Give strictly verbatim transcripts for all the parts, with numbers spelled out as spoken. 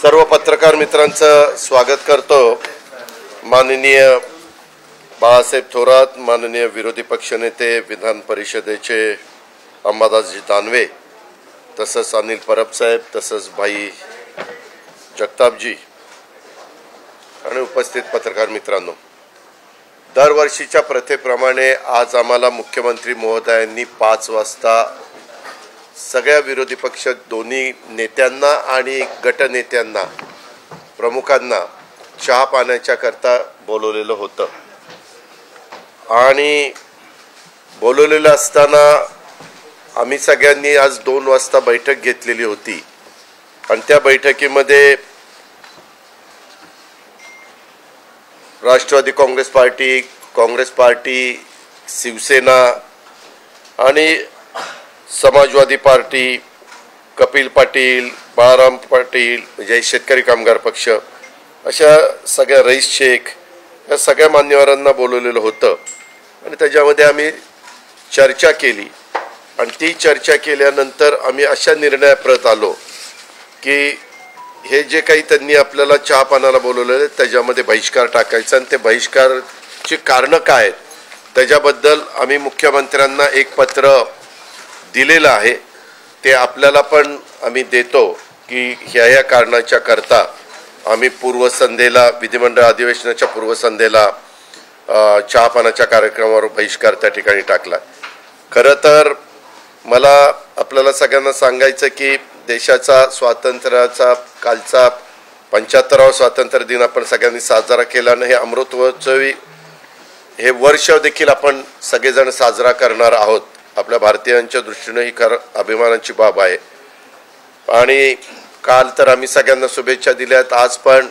सर्व पत्रकार मित्रांचं स्वागत करतो। माननीय बाळासाहेब थोरात, माननीय विरोधी पक्षनेते विधान परिषदेचे अंबादास जी दानवे, तसंच अनिल परब साहेब, तसंच भाई जगताप जी आणि उपस्थित पत्रकार मित्रांनो, दरवर्षीच्या प्रथेप्रमाणे आज आम्हाला मुख्यमंत्री महोदयांनी पाच वाजता सगळ्या विरोधी पक्ष दोन्ही नेत्यांना आणि गटनेत्यांना प्रमुखांना चहा पाण्याच्या करता बोलवलेलं होतं आणि बोलवलेलं असताना आम्ही सगळ्यांनी आज दोन वाजता बैठक घेतलेली होती आणि त्या बैठकीमध्ये Rashtrawadi Congress party, Congress party, Shiv Sena आणि समाजवादी पार्टी, कपिल पाटिल, बाराम पाटिल, जय शेतकरी कामगार पक्ष अशा सगळ्या रईस शेख या सगळ्या मान्यवरांना बोलवलेलं होतं आणि त्याच्यामध्ये आम्ही चर्चा केली आणि ती चर्चा केल्यानंतर आम्ही अशा निर्णयाप्रत आलो की हे जे काही त्यांनी आपल्याला चहा पानाला बोलवलेलं त्याच्यामध्ये बहिष्कार टाकायचा आणि ते बहिष्कारची कारणं काय आहेत त्याच्याबद्दल आम्ही मुख्यमंत्र्यांना एक पत्र दिलेलं आहे। ते आपल्याला पण आम्ही देतो की ह्या ह्या कारणाच्या करता आम्ही पूर्वसंध्येला विधिमंडळ अधिवेशनाच्या पूर्वसंध्येला चहापानाच्या कार्यक्रमावर बहिष्कार त्या ठिकाणी टाकला। खरं तर मला आपल्याला सगळ्यांना सांगायचं की देशाचा स्वातंत्र्याचा कालचा पंच्याहत्तरावा स्वातंत्र्य दिन आपण सगळ्यांनी साजरा केला आणि हे अमृतोत्सवी हे वर्ष देखील आपण सगळेजण साजरा करणार आहोत। आपल्या भारतीयांच्या दृष्टीनं ही खरं अभिमानाची बाब आहे आणि काल तर आम्ही सगळ्यांना शुभेच्छा दिल्यात। आज पण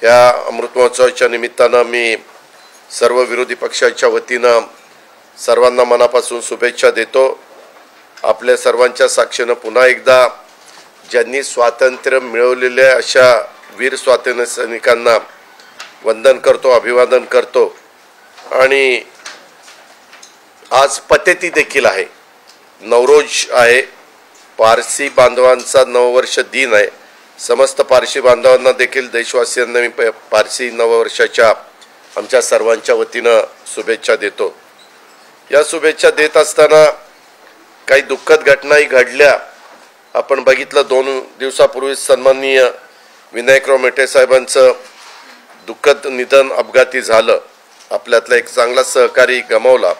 ह्या अमृतमहोत्सवाच्या निमित्तानं मी सर्व विरोधी पक्षाच्या वतीनं सर्वांना मनापासून शुभेच्छा देतो। आपल्या सर्वांच्या साक्षीनं पुन्हा एकदा ज्यांनी स्वातंत्र्य मिळवलेल्या अशा वीर स्वातंत्र्य सैनिकांना वंदन करतो, अभिवादन करतो आणि आज पतेती देखील आहे, नवरोज आहे, पारसी बांधवांचा नववर्ष दिन आहे। समस्त पारसी बांधवांना देखील देशवासियांना मी पारसी नववर्षाच्या आमच्या सर्वांच्या वतीनं शुभेच्छा देतो। या शुभेच्छा देत असताना काही दुःखद घटनाही घडल्या। आपण बघितलं दोन दिवसापूर्वी सन्माननीय विनायक मेटे साहेबांचं दुःखद निधन अपघाती झालं। आपल्यातला एक चांगला सहकारी गमावला।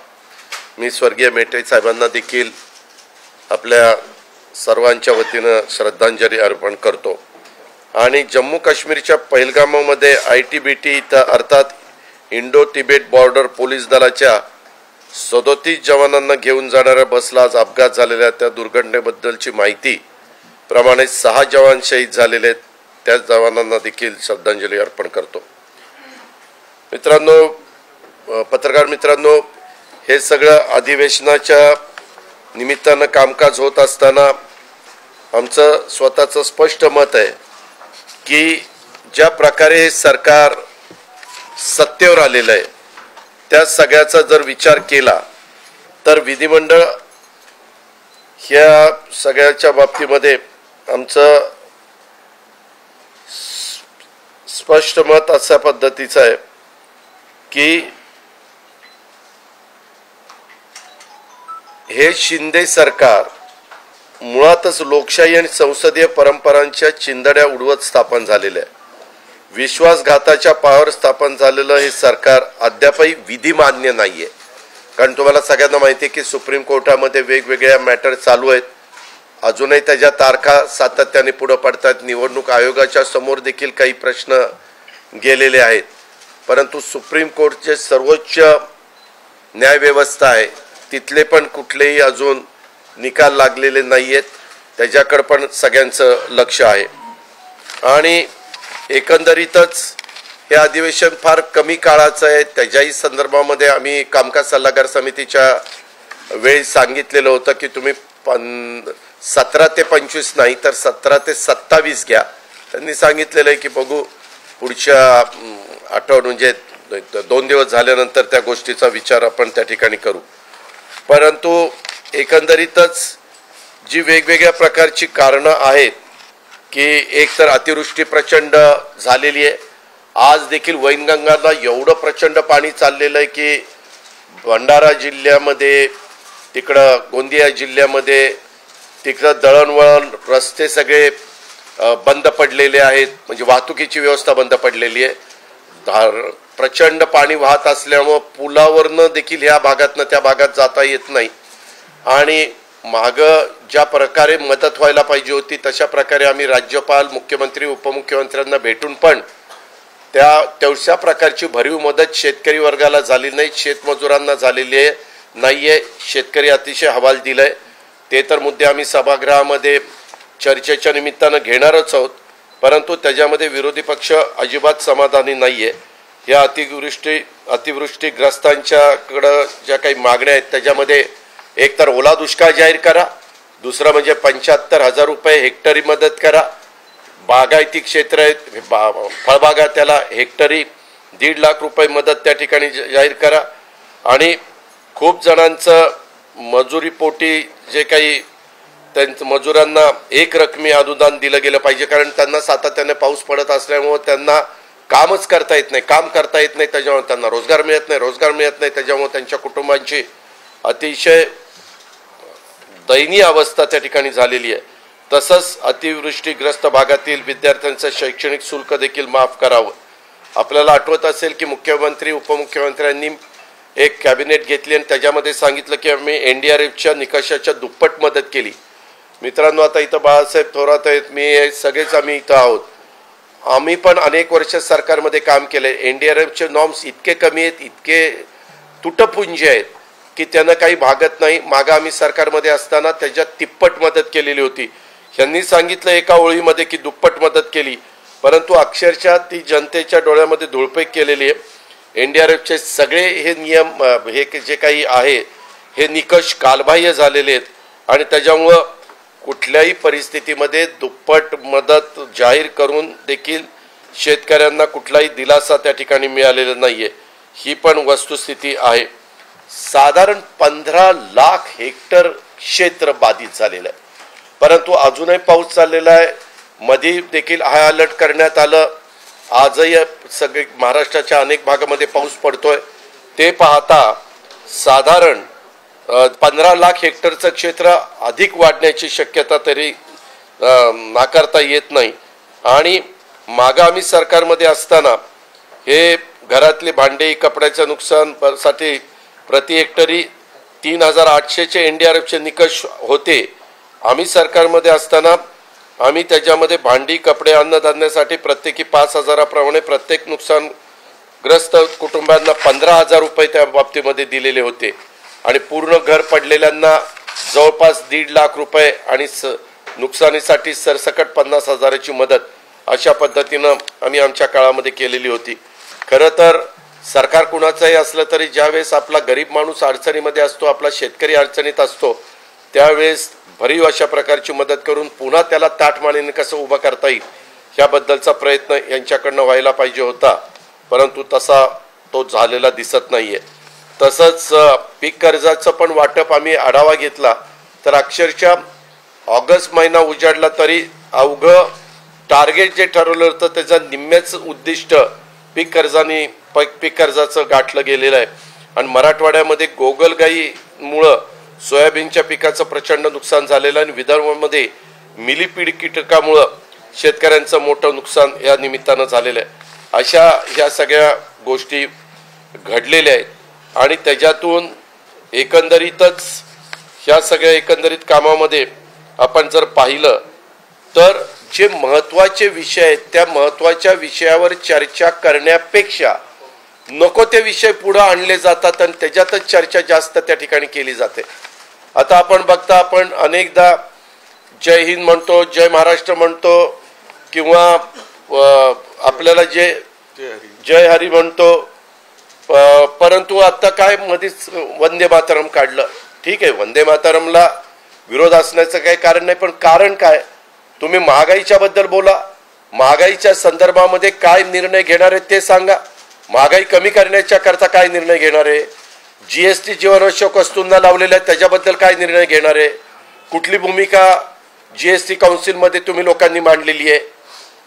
मी स्वर्गीय मेटे साहेबांना देखील आपल्या सर्वांच्या वतीनं श्रद्धांजली अर्पण करतो आणि जम्मू काश्मीरच्या पेलगामामध्ये आय टी बी टी इथं अर्थात इंडो तिबेट बॉर्डर पोलिस दलाच्या सदोतीस जवानांना घेऊन जाणाऱ्या बसला आज अपघात झालेल्या त्या दुर्घटनेबद्दलची माहिती प्रमाणे सहा जवान शहीद झालेले आहेत, त्या जवानांना देखील श्रद्धांजली अर्पण करतो। मित्रांनो, पत्रकार मित्रांनो, हे सगळं अधिवेशनाच्या निमित्तानं कामकाज होत असताना आमचं स्वतःचं स्पष्ट मत आहे की ज्या प्रकारे सरकार सत्तेवर आलेलं आहे त्या सगळ्याचा जर विचार केला तर विधिमंडळ ह्या सगळ्याच्या बाबतीमध्ये आमचं स्पष्ट मत अशा पद्धतीचं आहे की हे शिंदे सरकार मुळातच लोकशाही आणि संसदीय परंपरांच्या चिंधड्या उडवत स्थापन झालेलं आहे। विश्वासघाताच्या पायावर स्थापन झालेलं हे सरकार अद्यापही विधिमान्य नाही आहे, कारण तुम्हाला सगळ्यांना माहिती आहे की सुप्रीम कोर्टामध्ये वेगवेगळ्या मॅटर चालू आहेत, अजूनही त्याच्या तारखा सातत्याने पुढं पडतात। निवडणूक आयोगाच्या समोर देखील काही प्रश्न गेलेले आहेत, परंतु सुप्रीम कोर्टचे सर्वोच्च न्यायव्यवस्था आहे तिथले पण कुठलेही अजून निकाल लागलेले नाही आहेत, त्याच्याकडं पण सगळ्यांचं लक्ष आहे आणि एकंदरीतच हे अधिवेशन फार कमी काळाचं आहे। त्याच्याही संदर्भामध्ये आम्ही कामकाज सल्लागार समितीच्या वेळी सांगितलेलं होतं की तुम्ही पन सतरा ते पंचवीस नाही तर सतरा ते सत्तावीस घ्या। त्यांनी सांगितलेलं आहे की बघू पुढच्या आठवड म्हणजे दोन दिवस झाल्यानंतर त्या गोष्टीचा विचार आपण त्या ठिकाणी करू, परंतु एकंदरीतच जी वेगवेगळ्या प्रकारची कारणं आहेत की एक तर अतिवृष्टी प्रचंड झालेली आहे। आज देखील वैनगंगाला एवढं प्रचंड पाणी चाललेलं आहे की भंडारा जिल्ह्यामध्ये, तिकडं गोंदि जिल्ह्यामध्ये तिकडं दळणवळण रस्ते सगळे बंद पडलेले आहेत, म्हणजे वाहतुकीची व्यवस्था बंद पडलेली आहे। धार प्रचंड पाणी वाहत असल्यामुळे पुलावरनं देखील ह्या भागातनं त्या भागात जाता येत नाही आणि मागं ज्या प्रकारे मदत व्हायला पाहिजे होती तशा प्रकारे आम्ही राज्यपाल, मुख्यमंत्री, उपमुख्यमंत्र्यांना भेटून पण त्या तशा प्रकारची भरीव मदत शेतकरी वर्गाला झाली नाही, शेतमजुरांना झालेली नाही आहे। शेतकरी अतिशय हवाल दिला आहे, ते तर मुद्दे आम्ही सभागृहामध्ये चर्चेच्या निमित्तानं घेणारच आहोत, परंतु त्याच्यामध्ये विरोधी पक्ष अजिबात समाधानी नाही आहे। या अतिवृष्टी अतिवृष्टीग्रस्तांच्याकडं ज्या काही मागण्या आहेत त्याच्यामध्ये एकतर ओला दुष्काळ जाहीर करा, दुसरं म्हणजे पंच्याहत्तर हजार रुपये हेक्टरी मदत करा, बागायती क्षेत्र आहेत बा फळबागा त्याला हेक्टरी दीड लाख रुपये मदत त्या ठिकाणी जाहीर करा आणि खूप जणांचं मजुरीपोटी जे काही त्यांचं मजुरांना एक रकमी अनुदान दिलं गेलं पाहिजे, कारण त्यांना सातत्याने पाऊस पडत असल्यामुळे त्यांना कामच करता येत नाही, काम करता येत नाही त्याच्यामुळे त्यांना रोजगार मिळत नाही, रोजगार मिळत नाही त्याच्यामुळे त्यांच्या कुटुंबांची अतिशय दयनीय अवस्था त्या ठिकाणी झालेली आहे। तसंच अतिवृष्टीग्रस्त भागातील विद्यार्थ्यांचं शैक्षणिक शुल्क देखील माफ करावं। आपल्याला आठवत असेल की मुख्यमंत्री, उपमुख्यमंत्र्यांनी एक कॅबिनेट घेतली आणि त्याच्यामध्ये सांगितलं की आम्ही एनडीआरएफच्या निकषाच्या दुप्पट मदत केली। मित्रांनो, आता इथं बाळासाहेब थोरात आहेत, मी सगळेच आम्ही इथं आहोत, आम्ही पण अनेक वर्ष सरकारमध्ये काम केले। एनडीआरएफचे नॉर्म्स इतके कमी आहेत, इतके तुटपुंजे आहेत की त्यांना काही भागत नाही। मागं आम्ही सरकारमध्ये असताना त्याच्यात तिप्पट मदत केलेली होती, यांनी सांगितलं एका ओळीमध्ये की दुप्पट मदत केली, परंतु अक्षरशः ती जनतेच्या डोळ्यामध्ये धुळपेक केलेली आहे। एनडीआरएफचे सगळे हे नियम, हे जे काही आहे हे निकष कालबाह्य झालेले आहेत आणि त्याच्यामुळं कुठल्याही परिस्थितीमध्ये दुप्पट मदत जाहीर करून देखील शेतकऱ्यांना कुठलाही दिलासा त्या ठिकाणी मिळालेला नाही आहे, ही पण वस्तुस्थिती आहे। साधारण पंधरा लाख हेक्टर क्षेत्र बाधित झालेलं आहे, परंतु अजूनही पाऊस चाललेला आहे। मध्ये देखील हाय अलर्ट करण्यात आलं, आजही सगळे महाराष्ट्राच्या अनेक भागामध्ये पाऊस पडतोय। ते पाहता साधारण पंधरा लाख हेक्टरचं क्षेत्र अधिक वाढण्याची शक्यता तरी नाकारता येत नाही। आणि मागं आम्ही सरकारमध्ये असताना हे घरातले भांडे, कपड्याचं नुकसानसाठी प्रति हेक्टरी तीन हजार आठशेचे एन डी आर एफचे निकष होते। आम्ही सरकारमध्ये असताना आम्ही त्याच्यामध्ये भांडी, कपडे, अन्नधान्यासाठी प्रत्येकी पाच हजाराप्रमाणे प्रत्येक नुकसानग्रस्त कुटुंबांना पंधरा हजार रुपये त्या बाबतीमध्ये दिलेले होते आणि पूर्ण घर पडलेल्यांना जवळपास दीड लाख रुपये आणि स नुकसानीसाठी सरसकट पन्नास हजाराची मदत अशा पद्धतीनं आम्ही आमच्या काळामध्ये केलेली होती। खरं तर सरकार कुणाचंही असलं तरी ज्यावेळेस आपला गरीब माणूस अडचणीमध्ये असतो, आपला शेतकरी अडचणीत असतो, त्यावेळेस भरीव अशा प्रकारची मदत करून पुन्हा त्याला ताटमाळीने कसं उभं करता येईल याबद्दलचा प्रयत्न यांच्याकडनं व्हायला पाहिजे होता, परंतु तसा तो झालेला दिसत नाही आहे। तसंच पीक कर्जाचं पण वाटप आम्ही आढावा घेतला तर अक्षरशः ऑगस्ट महिना उजाडला तरी अवघं टार्गेट जे ठरवलं होतं त्याचं निम्म्याच उद्दिष्ट पीक कर्जाने पीक कर्जाचं गाठलं गेलेलं आहे आणि मराठवाड्यामध्ये गोगलगाईमुळं सोयाबीनच्या पिकाचं प्रचंड नुकसान झालेलं आणि विदर्भामध्ये मिलीपीड कीटकामुळं शेतकऱ्यांचं मोठं नुकसान या निमित्तानं झालेलं आहे। अशा ह्या सगळ्या गोष्टी घडलेल्या आहेत आणि त्याच्यातून एकंदरीतच ह्या सगळ्या एकंदरीत कामामध्ये आपण जर पाहिलं तर जे महत्त्वाचे विषय आहेत त्या महत्त्वाच्या विषयावर चर्चा करण्यापेक्षा नको ते विषय पुढं आणले जातात आणि त्याच्यातच चर्चा जास्त त्या ठिकाणी केली जाते। आता आपण बघता, आपण अनेकदा जय हिंद म्हणतो, जय महाराष्ट्र म्हणतो किंवा आपल्याला जे जय हरी म्हणतो, परंतु आता काय मध्येच वंदे मातरम काढलं। ठीक आहे, वंदे मातरमला विरोध असण्याचं काही कारण नाही, पण कारण काय? तुम्ही महागाईच्याबद्दल बोला, महागाईच्या संदर्भामध्ये काय निर्णय घेणार आहे ते सांगा, महागाई कमी करण्याच्या करता काय निर्णय घेणार आहे, जीएसटी जीवनावश्यक वस्तूंना लावलेल्या त्याच्याबद्दल काय निर्णय घेणार आहे, कुठली भूमिका जीएसटी काउन्सिल मध्ये तुम्ही लोकांनी मांडलेली आहे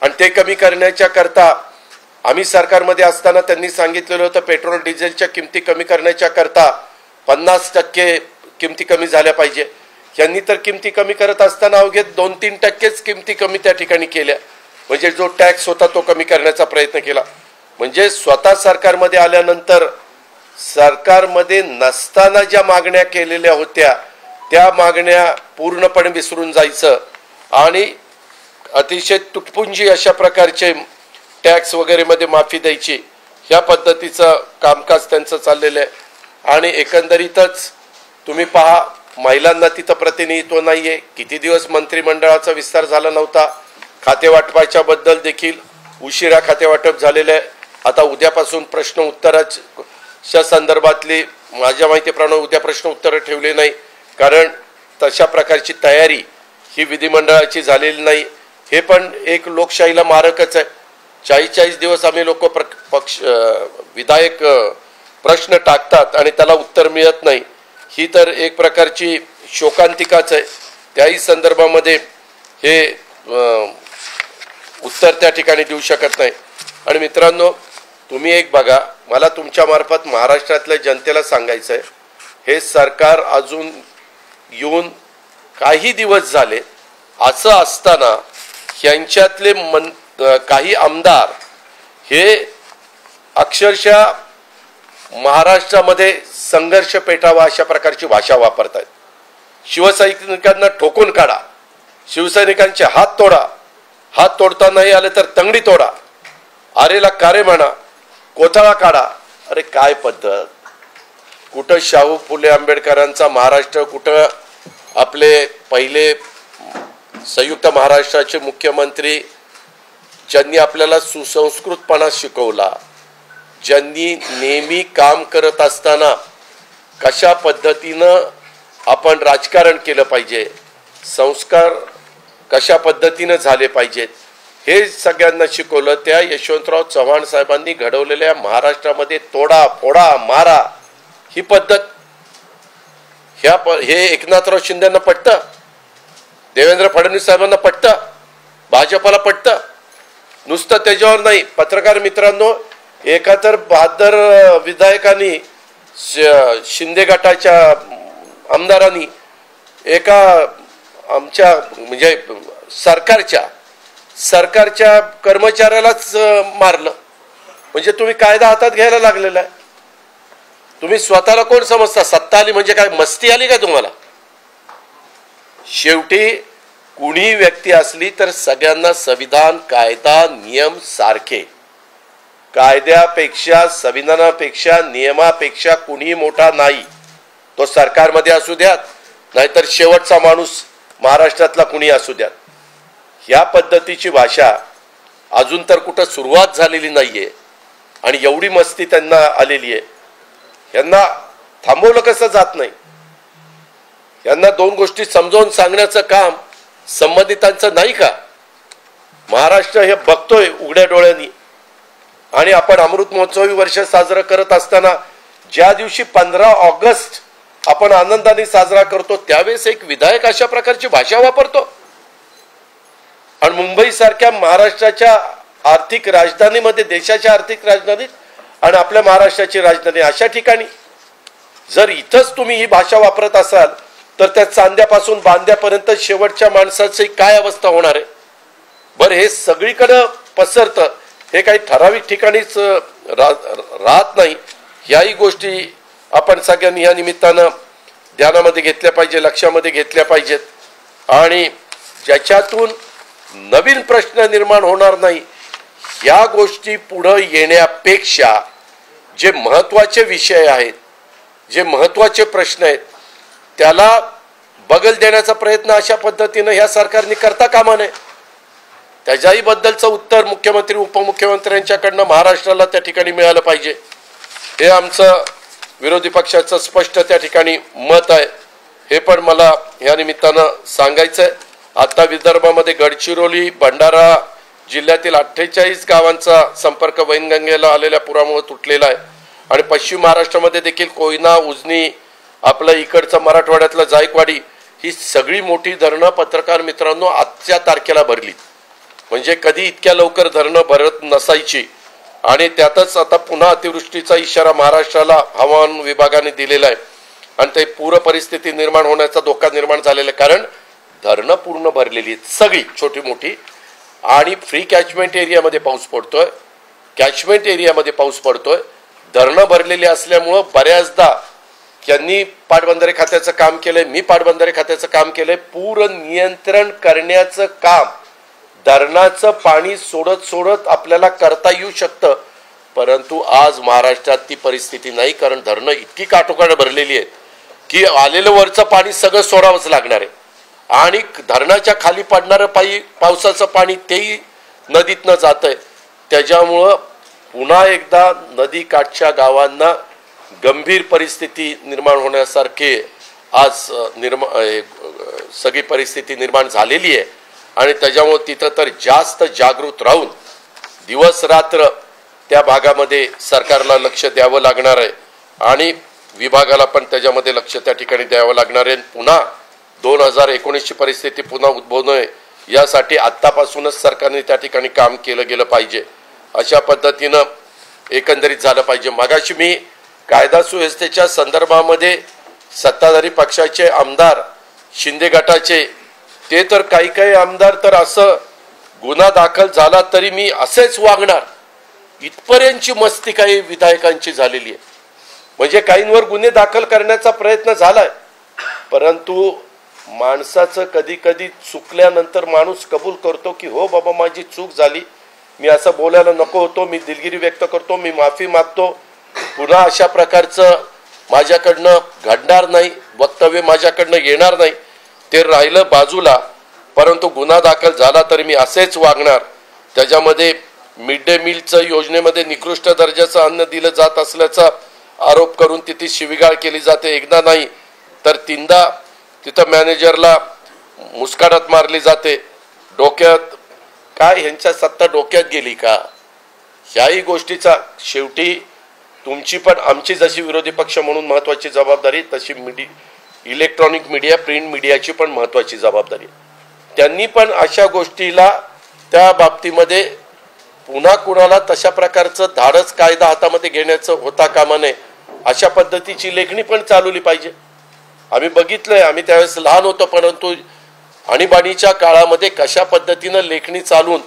आणि ते कमी करण्याच्या करता आम्ही सरकारमध्ये असताना त्यांनी सांगितलेलं होतं पेट्रोल डिझेलच्या किमती कमी करण्याच्या करता पन्नास टक्के किमती कमी झाल्या पाहिजे। यांनी तर किमती कमी करत असताना अवघे दोन तीन टक्केच किमती कमी त्या ठिकाणी केल्या, म्हणजे जो टॅक्स होता तो कमी करण्याचा प्रयत्न केला। म्हणजे स्वतः सरकारमध्ये आल्यानंतर सरकारमध्ये नसताना ज्या मागण्या केलेल्या होत्या त्या मागण्या पूर्णपणे विसरून जायचं आणि अतिशय तुटपुंजी अशा प्रकारचे टॅक्स वगैरे मध्ये माफी द्यायची ह्या पद्धतीचं कामकाज त्यांचं चाललेलं आहे। आणि एकंदरीतच तुम्ही पहा महिलांना तिथं प्रतिनिधित्व नाही आहे, किती दिवस मंत्रिमंडळाचा विस्तार झाला नव्हता, खातेवाटपाच्या बद्दल देखील उशिरा खातेवाटप झालेलं आहे। आता उद्यापासून प्रश्न उत्तराच्या संदर्भातली माझ्या माहितीप्रमाणे उद्या प्रश्न उत्तरं ठेवले नाही, कारण तशा प्रकारची तयारी ही विधिमंडळाची झालेली नाही। हे पण एक लोकशाहीला मारकच आहे। चाळीस चाळीस दिवस आम्ही लोक पक्ष विधायक प्रश्न टाकतात आणि त्याला उत्तर मिळत नाही, ही तर एक प्रकारची शोकांतिकाच आहे। त्याही संदर्भामध्ये हे उत्तर त्या ठिकाणी देऊ शकत नाही। आणि मित्रांनो तुम्ही एक बघा, मला तुमच्यामार्फत महाराष्ट्रातल्या जनतेला सांगायचं आहे, हे सरकार अजून येऊन काही दिवस झाले असं असताना यांच्यातले मन काही आमदार हे अक्षरशः महाराष्ट्रामध्ये संघर्ष पेटावा अशा प्रकारची भाषा वापरत आहेत। शिवसैनिकांना ठोकून काढा, शिवसैनिकांचे हात तोडा, हात तोडता नाही आले तर तंगडी तोडा, आरेला कारे म्हणा, कोथळा काढा। अरे काय पद्धत! कुठं शाहू फुले आंबेडकरांचा महाराष्ट्र, कुठं आपले पहिले संयुक्त महाराष्ट्राचे मुख्यमंत्री ज्यांनी आपल्याला सुसंस्कृतपणा शिकवला, ज्यांनी नेहमी काम करत असताना कशा पद्धतीनं आपण राजकारण केलं पाहिजे, संस्कार कशा पद्धतीनं झाले पाहिजेत हे सगळ्यांना शिकवलं, त्या यशवंतराव चव्हाण साहेबांनी घडवलेल्या महाराष्ट्रामध्ये तोडा फोडा मारा ही पद्धत ह्या हे एकनाथराव शिंदेंना पटतं, देवेंद्र फडणवीस साहेबांना पटतं, भाजपला पटतं। नुसतं त्याच्यावर नाही पत्रकार मित्रांनो, एकाहत्तर बहात्तर विधायकांनी शिंदे गटाच्या आमदारांनी एका आमच्या म्हणजे सरकारच्या सरकारच्या कर्मचाऱ्यालाच मारलं। म्हणजे तुम्ही कायदा हातात घ्यायला लागलेला आहे, तुम्ही स्वतःला कोण समजता? सत्ता आली म्हणजे काय मस्ती आली का तुम्हाला? शेवटी कुणी व्यक्ती असली तर सगळ्यांना संविधान कायदा नियम सारखे, कायद्यापेक्षा संविधानापेक्षा नियमापेक्षा कुणी मोठा नाही, तो सरकारमध्ये असू द्यात नाहीतर शेवटचा माणूस महाराष्ट्रातला कुणी असू द्यात। ह्या पद्धतीची भाषा अजून तर कुठं सुरुवात झालेली नाही आहे आणि एवढी मस्ती त्यांना आलेली आहे। यांना थांबवलं कसं जात नाही, यांना दोन गोष्टी समजावून सांगण्याचं काम संबंधितांचं नाही का? महाराष्ट्र हे बघतोय उघड्या डोळ्यांनी आणि आपण अमृत महोत्सवी वर्ष साजरं करत असताना ज्या दिवशी पंधरा ऑगस्ट आपण आनंदाने साजरा करतो त्यावेळेस एक विधायक अशा प्रकारची भाषा वापरतो आणि मुंबईसारख्या महाराष्ट्राच्या आर्थिक राजधानीमध्ये, देशाच्या आर्थिक राजधानीत आणि आपल्या महाराष्ट्राची राजधानी अशा ठिकाणी जर इथंच तुम्ही ही भाषा वापरत असाल तर त्या चांद्यापासून बांद्यापर्यंत शेवटच्या माणसाची काय अवस्था होणार आहे? बरं, हे सगळीकडं पसरतं, हे काही ठराविक ठिकाणीच राहत नाही। याही गोष्टी आपण सगळ्यांनी या निमित्तानं ध्यानामध्ये घेतल्या पाहिजे, लक्षामध्ये घेतल्या पाहिजेत आणि ज्याच्यातून नवीन प्रश्न निर्माण होणार नाही या गोष्टी पुढं येण्यापेक्षा जे महत्त्वाचे विषय आहेत, जे महत्त्वाचे प्रश्न आहेत त्याला बगल देण्याचा प्रयत्न अशा पद्धतीनं ह्या सरकारने करता कामा नये। त्याच्याही बद्दलचं उत्तर मुख्यमंत्री उपमुख्यमंत्र्यांच्याकडनं महाराष्ट्राला त्या ठिकाणी मिळालं पाहिजे, हे आमचं विरोधी पक्षाचं स्पष्ट त्या ठिकाणी मत आहे। हे पण मला या निमित्तानं सांगायचं आहे। आत्ता विदर्भामध्ये गडचिरोली भंडारा जिल्ह्यातील अठ्ठेचाळीस गावांचा संपर्क वैनगंगेला आलेल्या पुरामुळे तुटलेला आहे आणि पश्चिम महाराष्ट्रामध्ये देखील कोइना उजनी आपलं इकडचं मराठवाड्यातलं जायकवाडी ही सगळी मोठी धरणं पत्रकार मित्रांनो आजच्या तारखेला भरली, म्हणजे कधी इतक्या लवकर धरणं भरत नसायची। आणि त्यातच आता पुन्हा अतिवृष्टीचा इशारा महाराष्ट्राला हवामान विभागाने दिलेला आहे आणि ते पूर परिस्थिती निर्माण होण्याचा धोका निर्माण झालेला आहे, कारण धरणं पूर्ण भरलेली आहेत सगळी छोटी मोठी। आणि फ्री कॅचमेंट एरियामध्ये पाऊस पडतोय, कॅचमेंट एरियामध्ये पाऊस पडतोय, धरणं भरलेली असल्यामुळं बऱ्याचदा ज्यांनी पाटबंधारे खात्याचं काम केलंय, मी पाटबंधारे खात्याचं काम केलंय, पूर नियंत्रण करण्याचं काम धरणाचं पाणी सोडत सोडत आपल्याला करता येऊ शकतं। परंतु आज महाराष्ट्रात ती परिस्थिती नाही, कारण धरणं इतकी काठोकाठ भरलेली आहेत की आलेलं वरचं पाणी सगळं सोडावंच लागणार आहे आणि धरणाच्या खाली पडणारं पायी पावसाचं पाणी तेही नदीतनं जातंय, त्याच्यामुळं पुन्हा एकदा नदीकाठच्या गावांना गंभीर परिस्थिती निर्माण होण्यासारखे आज निर्मा सगळी परिस्थिती निर्माण झालेली आहे। आणि त्याच्यामुळे तिथं तर जास्त जागृत राहून दिवस रात्र त्या भागामध्ये सरकारला लक्ष द्यावं लागणार आहे आणि विभागाला पण त्याच्यामध्ये लक्ष त्या ठिकाणी द्यावं लागणार आहे। पुन्हा दोन हजार एकोणीसची परिस्थिती पुन्हा उद्भवू नये यासाठी आत्तापासूनच सरकारने त्या ठिकाणी काम केलं गेलं पाहिजे, अशा पद्धतीनं एकंदरीत झालं पाहिजे। मगाशी मी कायदा सुव्यवस्थेच्या संदर्भामध्ये सत्ताधारी पक्षाचे आमदार शिंदे गटाचे ते तर काही काही आमदार तर असं गुन्हा दाखल झाला तरी मी असेच वागणार इथपर्यंतची मस्ती काही विधायकांची झालेली आहे, म्हणजे काहींवर गुन्हे दाखल करण्याचा प्रयत्न झालाय। परंतु माणसाचं कधी कधी चुकल्यानंतर माणूस कबूल करतो की हो बाबा माझी चूक झाली, मी असं बोलायला नको होतो, मी दिलगिरी व्यक्त करतो, मी माफी मागतो, पुन्हा अशा प्रकारचं माझ्याकडनं घडणार नाही, वक्तव्य माझ्याकडनं येणार नाही, ते राहिलं बाजूला। परंतु गुन्हा दाखल झाला तरी मी असेच वागणार, त्याच्यामध्ये मिड डे मीलचं योजनेमध्ये निकृष्ट दर्जाचं अन्न दिलं जात असल्याचा आरोप करून तिथे शिवीगाळ केली जाते, एकदा नाही तर तीनदा तिथं मॅनेजरला मुस्काटात मारली जाते। डोक्यात काय ह्यांच्या सत्ता डोक्यात गेली का? ह्याही गोष्टीचा शेवटी तुमची पण आमची जशी विरोधी पक्ष म्हणून महत्त्वाची जबाबदारी तशी मिडी इलेक्ट्रॉनिक मीडिया प्रिंट मीडियाची पण महत्त्वाची जबाबदारी, त्यांनी पण अशा गोष्टीला त्या बाबतीमध्ये पुन्हा कुणाला तशा प्रकारचं धाडस कायदा हातामध्ये घेण्याचं होता कामा नये, अशा पद्धतीची लेखणी पण चालवली पाहिजे। आम्ही बघितलंय, आम्ही त्यावेळेस लहान होतो, परंतु आणीबाणीच्या काळामध्ये कशा पद्धतीनं लेखणी चालून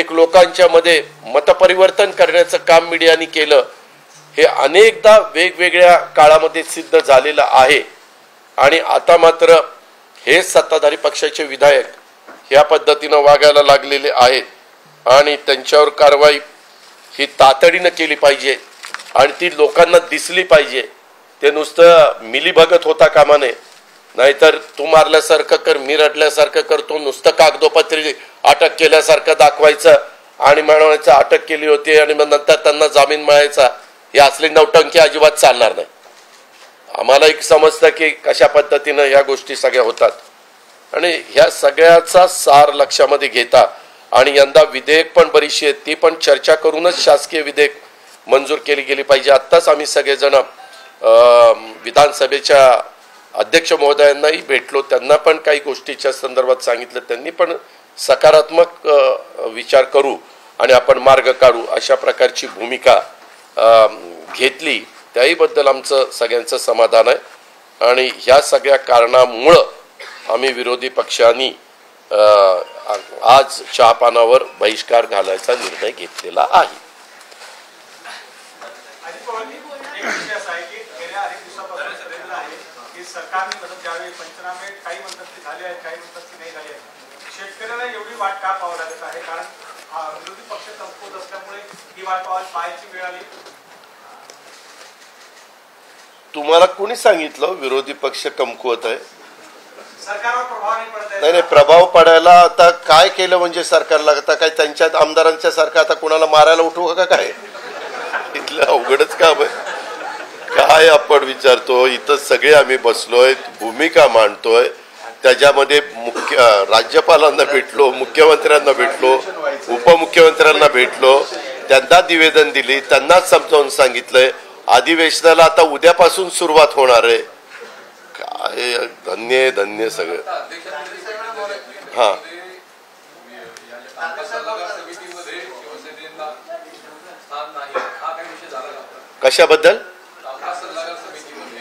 एक लोकांच्यामध्ये मतपरिवर्तन करण्याचं काम मीडियाने केलं हे अनेकदा वेगवेगळ्या काळामध्ये सिद्ध झालेलं आहे। आणि आता मात्र हे सत्ताधारी पक्षाचे विधायक ह्या पद्धतीनं वागायला लागलेले आहेत आणि त्यांच्यावर कारवाई ही तातडीनं केली पाहिजे आणि ती लोकांना दिसली पाहिजे। ते नुसतं मिलीभगत होता कामा नये, नाहीतर तू मारल्यासारखं कर, मी रडल्यासारखं कर, तो नुसतं कागदोपत्री अटक केल्यासारखं दाखवायचं आणि म्हणायचं अटक केली होती आणि मग नंतर त्यांना जामीन मिळायचा, हे असली नवटंकी अजिबात चालणार नाही। आम्हाला एक समजतं की कशा पद्धतीनं ह्या गोष्टी सगळ्या होतात आणि ह्या सगळ्याचा सार लक्षामध्ये घेता आणि यंदा विधेयक पण बरीचशी आहेत ती पण चर्चा करूनच शासकीय विधेयक मंजूर केली गेली पाहिजे। आत्ताच आम्ही सगळेजण विधानसभेच्या अध्यक्ष महोदयांनाही भेटलो, त्यांना पण काही गोष्टीच्या संदर्भात सांगितलं, त्यांनी पण सकारात्मक विचार करू आणि आपण मार्ग काढू अशा प्रकारची भूमिका घेतली, त्याहीबद्दल आमचं सगळ्यांचं समाधान आहे। आणि ह्या सगळ्या कारणामुळं आम्ही विरोधी पक्षांनी आज चहापानावर बहिष्कार घालायचा निर्णय घेतलेला आहे। तुम्हाला कोणी सांगितलं विरोधी पक्ष कमकुवत आहे? नाही नाही, प्रभाव पडायला आता काय केलं म्हणजे सरकारला आता काय त्यांच्या आमदारांच्या सारखं आता कोणाला मारायला उठवू का काय? इथलं अवघडच काम आहे, काय आपण विचारतो, इथं सगळे आम्ही बसलोय, भूमिका मांडतोय, त्याच्यामध्ये मुख्य राज्यपालांना भेटलो, मुख्यमंत्र्यांना भेटलो, उपमुख्यमंत्र्यांना भेटलो, त्यांना निवेदन दिली, त्यांना समजावून सांगितलंय, अधिवेशनाला आता उद्यापासून सुरुवात होणार आहे, आहे, धन्य धन्य सगळे. हां कशाबद्दल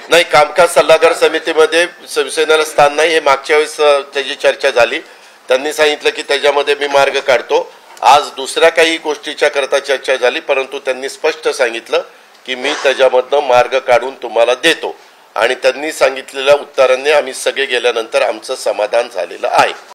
नाही, कामकाज सल्लागार समितीमध्ये शिवसेनेला स्थान नाही. हे मागच्या वेळेस त्याची चर्चा झाली, त्यांनी सांगितलं की त्याच्यामध्ये मी मार्ग काढतो. आज दुसऱ्या काही गोष्टीच्या करता चर्चा झाली, परंतु त्यांनी स्पष्ट सांगितलं की मी त्याच्यामधनं मार्ग काढून तुम्हाला देतो आणि त्यांनी सांगितलेल्या उत्तरांनी आम्ही सगळे गेल्यानंतर आमचं समाधान झालेलं आहे.